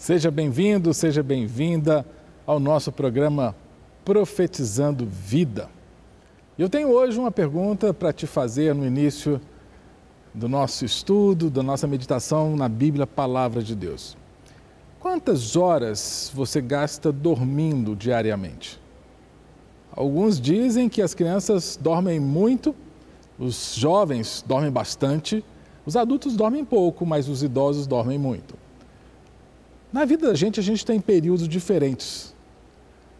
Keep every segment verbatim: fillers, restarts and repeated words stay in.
Seja bem-vindo, seja bem-vinda ao nosso programa Profetizando Vida. Eu tenho hoje uma pergunta para te fazer no início do nosso estudo, da nossa meditação na Bíblia, Palavra de Deus. Quantas horas você gasta dormindo diariamente? Alguns dizem que as crianças dormem muito, os jovens dormem bastante, os adultos dormem pouco, mas os idosos dormem muito. Na vida da gente, a gente tem períodos diferentes.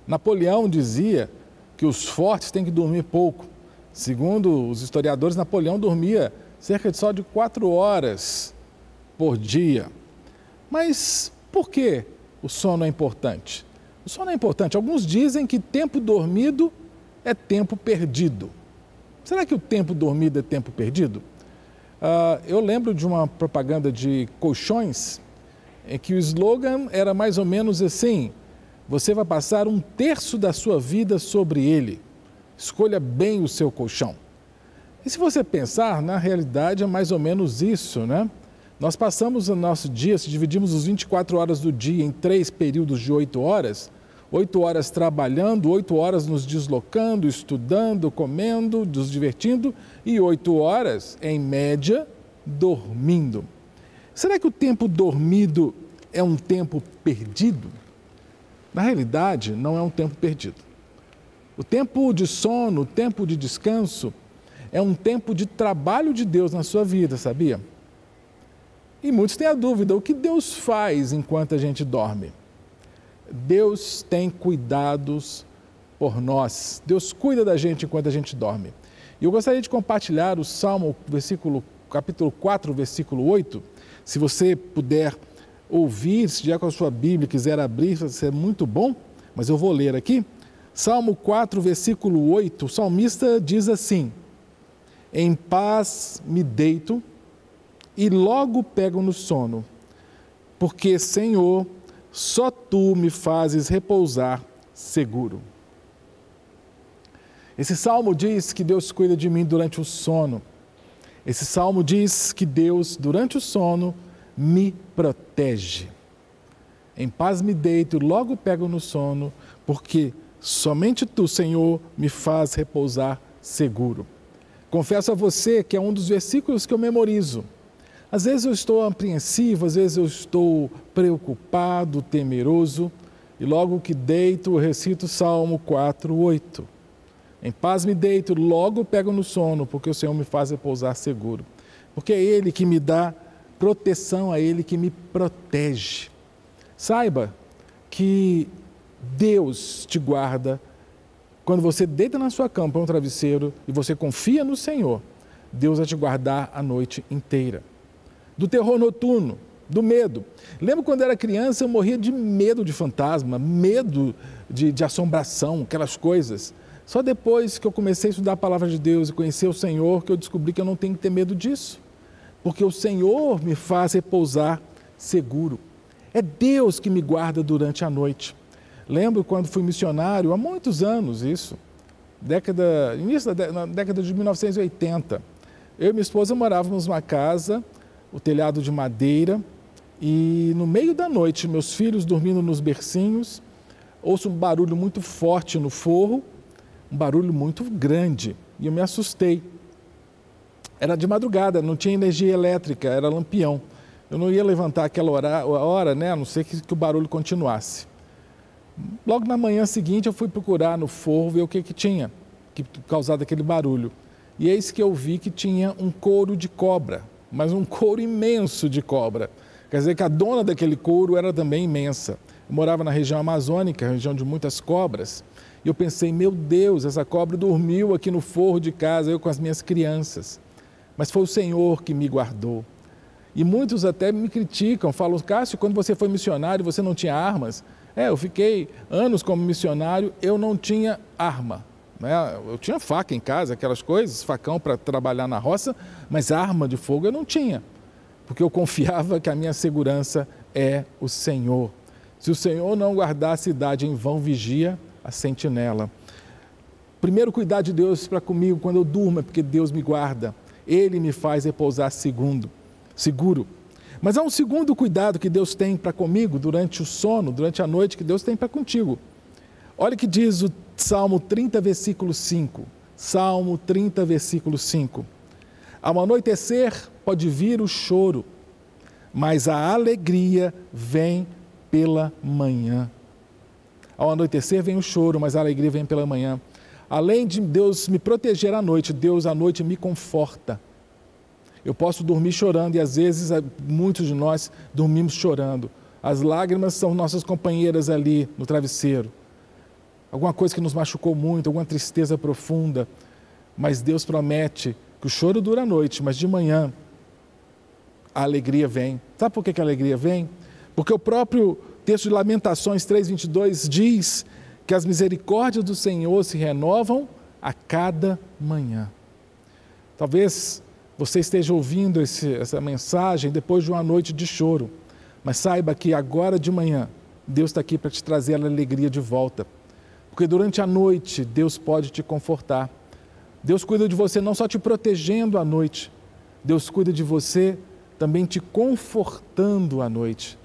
Napoleão dizia que os fortes têm que dormir pouco. Segundo os historiadores, Napoleão dormia cerca de só de quatro horas por dia. Mas por que o sono é importante? O sono é importante. Alguns dizem que tempo dormido é tempo perdido. Será que o tempo dormido é tempo perdido? Uh, eu lembro de uma propaganda de colchões, é que o slogan era mais ou menos assim: você vai passar um terço da sua vida sobre ele, escolha bem o seu colchão. E se você pensar, na realidade é mais ou menos isso, né? Nós passamos o nosso dia, se dividimos os vinte e quatro horas do dia em três períodos de oito horas, oito horas trabalhando, oito horas nos deslocando, estudando, comendo, nos divertindo e oito horas, em média, dormindo. Será que o tempo dormido é um tempo perdido? Na realidade, não é um tempo perdido. O tempo de sono, o tempo de descanso, é um tempo de trabalho de Deus na sua vida, sabia? E muitos têm a dúvida: o que Deus faz enquanto a gente dorme? Deus tem cuidados por nós. Deus cuida da gente enquanto a gente dorme. E eu gostaria de compartilhar o Salmo, versículo, capítulo quatro, versículo oito. Se você puder ouvir, se já com a sua Bíblia quiser abrir, vai ser muito bom, mas eu vou ler aqui. Salmo quatro, versículo oito, o salmista diz assim: em paz me deito e logo pego no sono, porque, Senhor, só Tu me fazes repousar seguro. Esse salmo diz que Deus cuida de mim durante o sono. Esse salmo diz que Deus, durante o sono, me protege. Em paz me deito, logo pego no sono, porque somente Tu, Senhor, me faz repousar seguro. Confesso a você que é um dos versículos que eu memorizo. Às vezes eu estou apreensivo, às vezes eu estou preocupado, temeroso, e logo que deito, eu recito o Salmo quatro, oito. Em paz me deito, logo pego no sono, porque o Senhor me faz repousar seguro. Porque é Ele que me dá proteção, é Ele que me protege. Saiba que Deus te guarda. Quando você deita na sua cama, põe um travesseiro e você confia no Senhor, Deus vai te guardar a noite inteira. Do terror noturno, do medo. Lembro quando era criança, eu morria de medo de fantasma, medo de, de assombração, aquelas coisas. Só depois que eu comecei a estudar a Palavra de Deus e conhecer o Senhor, que eu descobri que eu não tenho que ter medo disso. Porque o Senhor me faz repousar seguro. É Deus que me guarda durante a noite. Lembro quando fui missionário, há muitos anos isso, década, início da na década de mil novecentos e oitenta. Eu e minha esposa morávamos numa casa, o telhado de madeira, e no meio da noite, meus filhos dormindo nos bercinhos, ouço um barulho muito forte no forro, um barulho muito grande, e eu me assustei. Era de madrugada, não tinha energia elétrica, era lampião. Eu não ia levantar aquela hora, hora né, a não ser que, que o barulho continuasse. Logo na manhã seguinte, eu fui procurar no forro ver o que, que tinha que causado aquele barulho. E eis que eu vi que tinha um couro de cobra, mas um couro imenso de cobra. Quer dizer que a dona daquele couro era também imensa. Eu morava na região amazônica, região de muitas cobras. E eu pensei: meu Deus, essa cobra dormiu aqui no forro de casa, eu com as minhas crianças. Mas foi o Senhor que me guardou. E muitos até me criticam, falam: Cássio, quando você foi missionário, você não tinha armas? É, eu fiquei anos como missionário, eu não tinha arma. Né? Eu tinha faca em casa, aquelas coisas, facão para trabalhar na roça, mas arma de fogo eu não tinha. Porque eu confiava que a minha segurança é o Senhor. Se o Senhor não guardar a cidade, em vão vigia a sentinela. Primeiro cuidar de Deus para comigo quando eu durmo, é porque Deus me guarda. Ele me faz repousar segundo, seguro. Mas há um segundo cuidado que Deus tem para comigo durante o sono, durante a noite, que Deus tem para contigo. Olha o que diz o Salmo trinta, versículo cinco. Salmo trinta, versículo cinco. Ao anoitecer pode vir o choro, mas a alegria vem pela manhã. Ao anoitecer vem o choro, mas a alegria vem pela manhã. Além de Deus me proteger à noite, Deus à noite me conforta. Eu posso dormir chorando e às vezes muitos de nós dormimos chorando. As lágrimas são nossas companheiras ali no travesseiro. Alguma coisa que nos machucou muito, alguma tristeza profunda. Mas Deus promete que o choro dura a noite, mas de manhã a alegria vem. Sabe por que a alegria vem? Porque o próprio texto de Lamentações três, vinte e dois diz que as misericórdias do Senhor se renovam a cada manhã. Talvez você esteja ouvindo esse, essa mensagem depois de uma noite de choro, mas saiba que agora de manhã Deus está aqui para te trazer a alegria de volta, porque durante a noite Deus pode te confortar. Deus cuida de você não só te protegendo à noite, Deus cuida de você também te confortando à noite.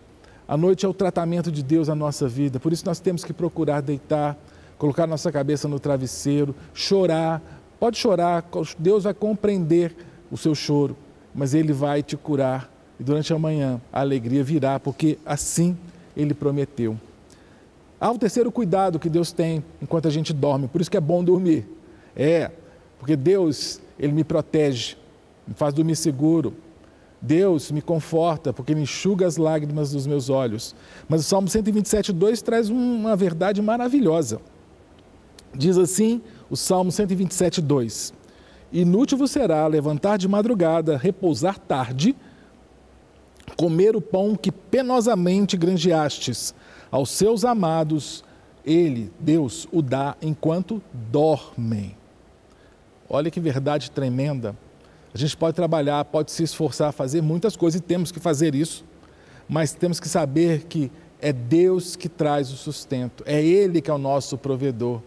A noite é o tratamento de Deus na nossa vida, por isso nós temos que procurar deitar, colocar nossa cabeça no travesseiro, chorar, pode chorar, Deus vai compreender o seu choro, mas Ele vai te curar e durante a manhã a alegria virá, porque assim Ele prometeu. Há um terceiro cuidado que Deus tem enquanto a gente dorme, por isso que é bom dormir. É, porque Deus, Ele me protege, me faz dormir seguro. Deus me conforta, porque Ele enxuga as lágrimas dos meus olhos. Mas o Salmo cento e vinte e sete, dois traz uma verdade maravilhosa. Diz assim o Salmo cento e vinte e sete, dois. Inútil será levantar de madrugada, repousar tarde, comer o pão que penosamente granjeastes. Aos seus amados, Ele, Deus, o dá enquanto dormem. Olha que verdade tremenda. A gente pode trabalhar, pode se esforçar, fazer muitas coisas e temos que fazer isso, mas temos que saber que é Deus que traz o sustento, é Ele que é o nosso provedor.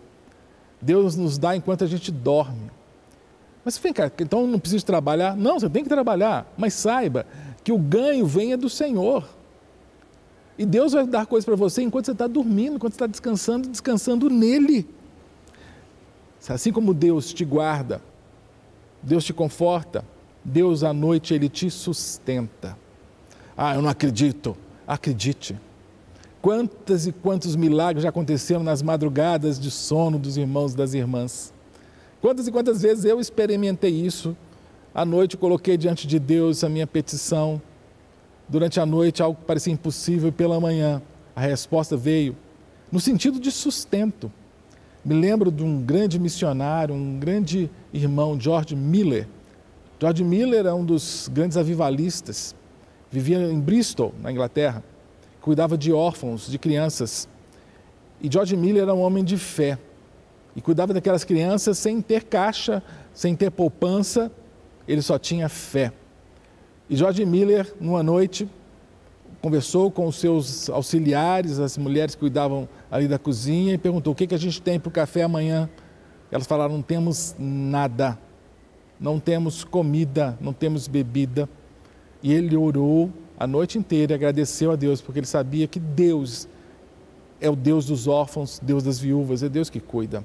Deus nos dá enquanto a gente dorme. Mas vem cá, então não precisa trabalhar? Não, você tem que trabalhar, mas saiba que o ganho vem é do Senhor. E Deus vai dar coisas para você enquanto você está dormindo, enquanto você está descansando, descansando nele. Assim como Deus te guarda, Deus te conforta, Deus à noite Ele te sustenta. Ah, eu não acredito. Acredite. Quantas e quantos milagres já aconteceram nas madrugadas de sono dos irmãos e das irmãs. Quantas e quantas vezes eu experimentei isso. À noite eu coloquei diante de Deus a minha petição. Durante a noite algo que parecia impossível e pela manhã a resposta veio no sentido de sustento. Me lembro de um grande missionário, um grande irmão, George Müller. George Müller é um dos grandes avivalistas, vivia em Bristol, na Inglaterra, cuidava de órfãos, de crianças. E George Müller era um homem de fé e cuidava daquelas crianças sem ter caixa, sem ter poupança, ele só tinha fé. E George Müller, numa noite, conversou com os seus auxiliares, as mulheres que cuidavam ali da cozinha e perguntou, o que, que a gente tem para o café amanhã? Elas falaram, não temos nada, não temos comida, não temos bebida. E ele orou a noite inteira e agradeceu a Deus, porque ele sabia que Deus é o Deus dos órfãos, Deus das viúvas, é Deus que cuida.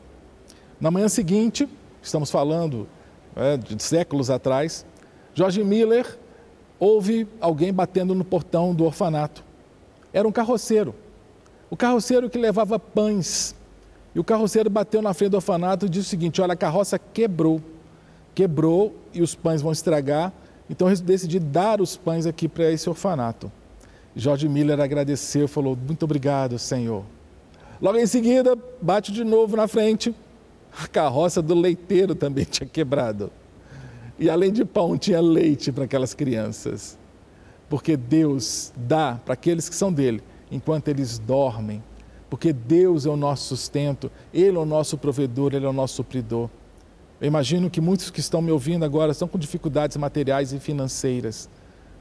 Na manhã seguinte, estamos falando é, de séculos atrás, George Müller houve alguém batendo no portão do orfanato. Era um carroceiro. O carroceiro que levava pães. E o carroceiro bateu na frente do orfanato e disse o seguinte, olha, a carroça quebrou. Quebrou e os pães vão estragar. Então eu decidi dar os pães aqui para esse orfanato. George Müller agradeceu, falou, muito obrigado, Senhor. Logo em seguida, bate de novo na frente. A carroça do leiteiro também tinha quebrado. E além de pão, tinha leite para aquelas crianças. Porque Deus dá para aqueles que são dele, enquanto eles dormem. Porque Deus é o nosso sustento, Ele é o nosso provedor, Ele é o nosso supridor. Eu imagino que muitos que estão me ouvindo agora estão com dificuldades materiais e financeiras.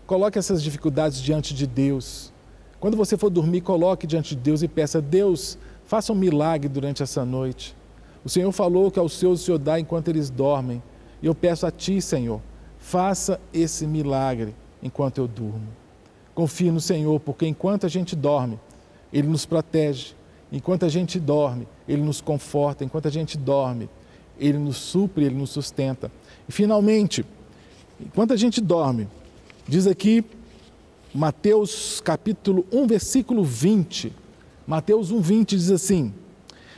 Coloque essas dificuldades diante de Deus. Quando você for dormir, coloque diante de Deus e peça, Deus, faça um milagre durante essa noite. O Senhor falou que aos seus o Senhor dá enquanto eles dormem. E eu peço a Ti, Senhor, faça esse milagre enquanto eu durmo. Confie no Senhor, porque enquanto a gente dorme, Ele nos protege. Enquanto a gente dorme, Ele nos conforta. Enquanto a gente dorme, Ele nos supre, Ele nos sustenta. E finalmente, enquanto a gente dorme, diz aqui Mateus capítulo um, versículo vinte. Mateus um, vinte diz assim: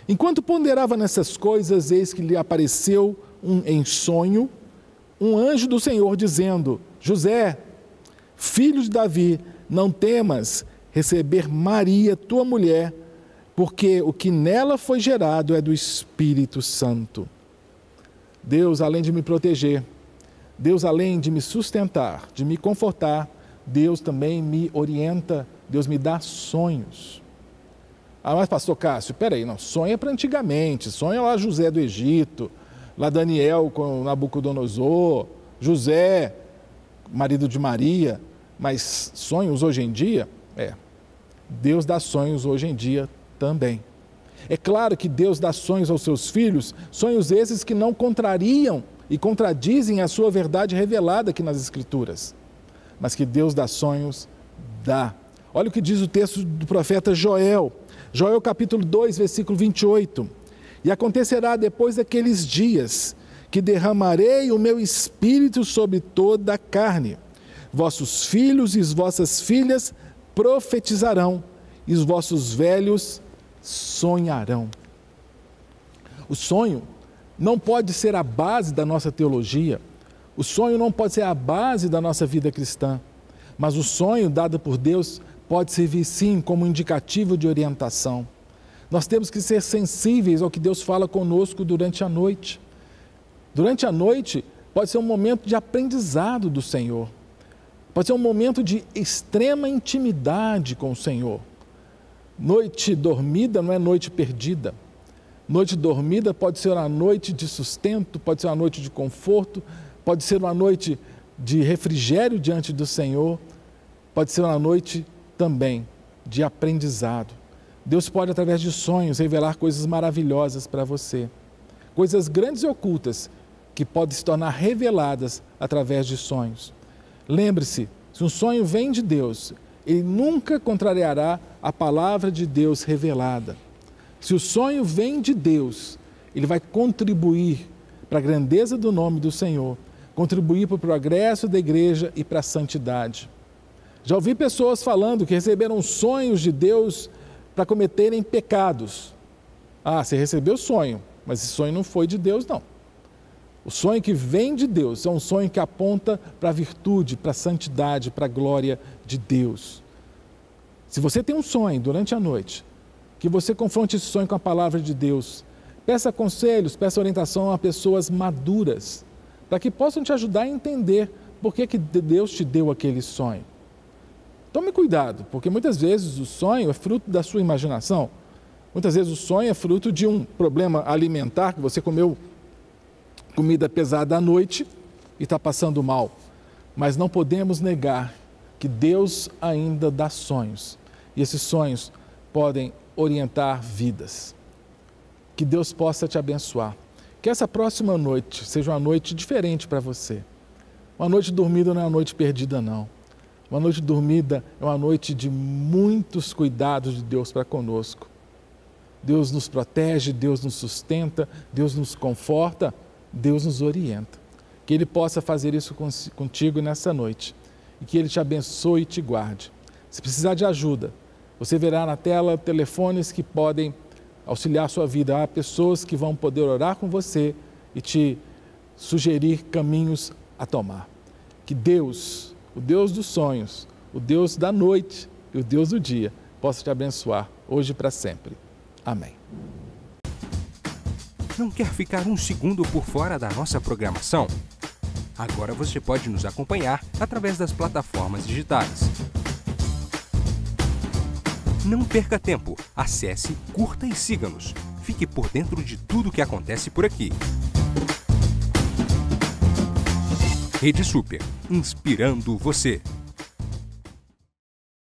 enquanto ponderava nessas coisas, eis que lhe apareceu um, em sonho, um anjo do Senhor dizendo: José, filho de Davi, não temas receber Maria, tua mulher, porque o que nela foi gerado é do Espírito Santo. Deus, além de me proteger, Deus, além de me sustentar, de me confortar, Deus também me orienta, Deus me dá sonhos. Ah, mas pastor Cássio, peraí, não, sonha para antigamente, sonha lá José do Egito, lá Daniel com Nabucodonosor, José, marido de Maria, mas sonhos hoje em dia? É, Deus dá sonhos hoje em dia também. É claro que Deus dá sonhos aos seus filhos, sonhos esses que não contrariam e contradizem a sua verdade revelada aqui nas Escrituras. Mas que Deus dá sonhos, dá. Olha o que diz o texto do profeta Joel, Joel capítulo dois, versículo vinte e oito. E acontecerá depois daqueles dias que derramarei o meu espírito sobre toda a carne. Vossos filhos e vossas filhas profetizarão, e os vossos velhos sonharão. O sonho não pode ser a base da nossa teologia. O sonho não pode ser a base da nossa vida cristã, mas o sonho dado por Deus pode servir sim como indicativo de orientação. Nós temos que ser sensíveis ao que Deus fala conosco durante a noite. Durante a noite pode ser um momento de aprendizado do Senhor, pode ser um momento de extrema intimidade com o Senhor. Noite dormida não é noite perdida. Noite dormida pode ser uma noite de sustento, pode ser uma noite de conforto, pode ser uma noite de refrigério diante do Senhor, pode ser uma noite também de aprendizado. Deus pode, através de sonhos, revelar coisas maravilhosas para você, coisas grandes e ocultas que podem se tornar reveladas através de sonhos. Lembre-se, se um sonho vem de Deus, ele nunca contrariará a palavra de Deus revelada. Se o sonho vem de Deus, ele vai contribuir para a grandeza do nome do Senhor, contribuir para o progresso da igreja e para a santidade. Já ouvi pessoas falando que receberam sonhos de Deus para cometerem pecados. Ah, você recebeu sonho, mas esse sonho não foi de Deus, não. O sonho que vem de Deus é um sonho que aponta para a virtude, para a santidade, para a glória de Deus. Se você tem um sonho durante a noite, que você confronte esse sonho com a palavra de Deus, peça conselhos, peça orientação a pessoas maduras, para que possam te ajudar a entender por que que Deus te deu aquele sonho. Tome cuidado, porque muitas vezes o sonho é fruto da sua imaginação. Muitas vezes o sonho é fruto de um problema alimentar, que você comeu comida pesada à noite e está passando mal. Mas não podemos negar que Deus ainda dá sonhos, e esses sonhos podem orientar vidas. Que Deus possa te abençoar. Que essa próxima noite seja uma noite diferente para você. Uma noite dormida não é uma noite perdida, não. Uma noite dormida é uma noite de muitos cuidados de Deus para conosco. Deus nos protege, Deus nos sustenta, Deus nos conforta, Deus nos orienta. Que Ele possa fazer isso contigo nessa noite. E que Ele te abençoe e te guarde. Se precisar de ajuda, você verá na tela telefones que podem auxiliar a sua vida. Há pessoas que vão poder orar com você e te sugerir caminhos a tomar. Que Deus, o Deus dos sonhos, o Deus da noite e o Deus do dia, possa te abençoar hoje e para sempre. Amém. Não quer ficar um segundo por fora da nossa programação? Agora você pode nos acompanhar através das plataformas digitais. Não perca tempo, acesse, curta e siga-nos. Fique por dentro de tudo o que acontece por aqui. Rede Super, inspirando você.